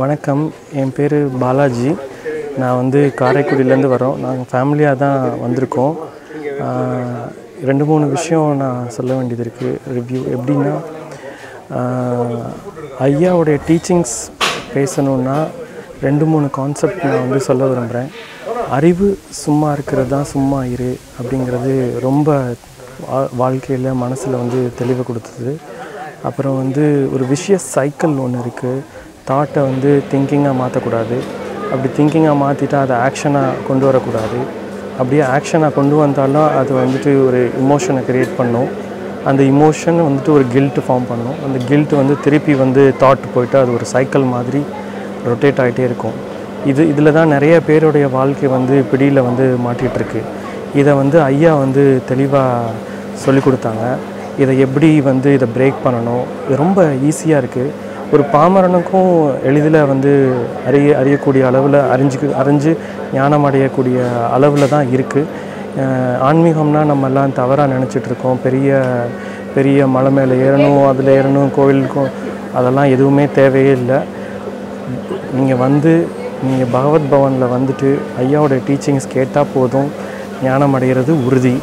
வணக்கம் என் பேர் பாலாஜி நான் வந்து காரைக்குடியில இருந்து வரோம் நாங்க ஃபேமிலியா தான் வந்திருக்கோம் ரெண்டு மூணு விஷயம் நான் சொல்ல வேண்டியது இருக்கு ரிவ்யூ எப்படினா ஐயாவோட டீச்சிங்ஸ் பேசணும்னா ரெண்டு மூணு கான்செப்ட் நான் வந்து சொல்ல விரும்பறேன் அறிவு சும்மா இருக்குறது தான் சும்மா இரு அப்படிங்கிறது ரொம்ப வாழ்க்கையில மனசுல வந்து தெளிவு கொடுத்தது அப்புறம் வந்து ஒரு விஷய சைக்கிள் ஒன்னு இருக்கு தாட்டை வந்து திங்கிங்கா மாத்த கூடாது அப்படி திங்கிங்கா மாத்திட்டா அது ஆக்ஷனா கொண்டு வர கூடாது அப்படியே ஆக்ஷனா கொண்டு வந்தாலும் அது வந்துட்டு ஒரு எமோஷனை கிரியேட் பண்ணும் அந்த எமோஷன் வந்துட்டு ஒரு guilt ஃபார்ம் பண்ணும் அந்த guilt வந்து திருப்பி வந்து தாட் போயிடு அது ஒரு சைக்கிள் மாதிரி ரொட்டேட் ஆயிட்டே இருக்கும் இது இதல தான் நிறைய பேரோட வாழ்க்கை வந்து பிடியில வந்து மாட்டிட்டு இருக்கு இத வந்து ஐயா வந்து தெளிவா சொல்லி கொடுத்தாங்க இத எப்படி வந்து இத பிரேக் பண்ணனும் ரொம்ப ஈஸியா இருக்கு ஒரு பாமரனுக்கும் எளிதில வந்து அறியக்கூடிய அளவுல அறிஞ்சு ஞானம் அடையக்கூடிய அளவுல தான் இருக்கு ஆன்மீகம்னா நம்ம எல்லாம் தவறா நினைச்சிட்டு இருக்கோம் பெரிய பெரிய மலை மேல ஏறணும் அதுல ஏறணும் கோவிலுக்கு அதெல்லாம் எதுவுமே தேவையே இல்ல நீங்க பகவத் பவன்ல வந்துட்டு ஐயாவோட டீச்சிங்ஸ் கேட்டா போதும் ஞானம் அடையிறது உறுதி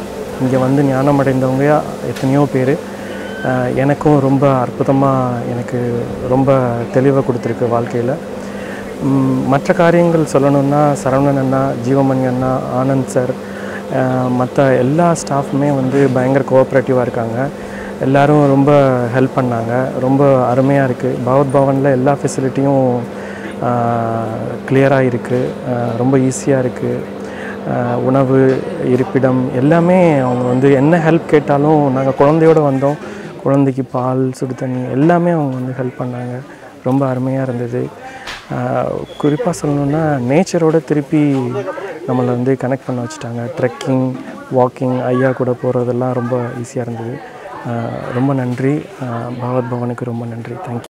இங்க வந்து ஞானம் அடைந்தவங்க எத்தனையோ பேர் எனக்கும் ரொம்ப அற்புதமா எனக்கு ரொம்ப தெளிவா கொடுத்திருக்கு வாழ்க்கையில மற்ற காரியங்கள் சொல்லணும்னா சரவணன் அண்ணா ஜீவமணி அண்ணா ஆனந்த் சார் மற்ற எல்லா ஸ்டாஃப்மே வந்து பயங்கர கோஆபரேட்டிவா இருக்காங்க எல்லாரும் ரொம்ப ஹெல்ப் பண்ணாங்க ரொம்ப அருமையா இருக்கு பகவத் பவன்ல எல்லா ஃபெசிலிட்டியும் கிளியரா இருக்கு ரொம்ப ஈஸியா இருக்கு உணவு இருப்பிடம் எல்லாமே அவங்க வந்து என்ன ஹெல்ப் கேட்டாலும் நாங்க குழந்தையோட வந்தோம் குழந்தைக்கு பால் சுடு தண்ணி எல்லாமே அவங்க வந்து ஹெல்ப் பண்ணாங்க ரொம்ப அருமையா இருந்தது குறிப்பா சொல்லணும்னா நேச்சரோட திருப்பி நம்மள வந்து கனெக்ட் பண்ண வச்சிட்டாங்க ட்ரெக்கிங் வாக்கிங் ஐயா கூட போறதெல்லாம் ரொம்ப ஈஸியா இருந்தது ரொம்ப நன்றி பகவத் பவனுக்கு ரொம்ப நன்றி थैंक यू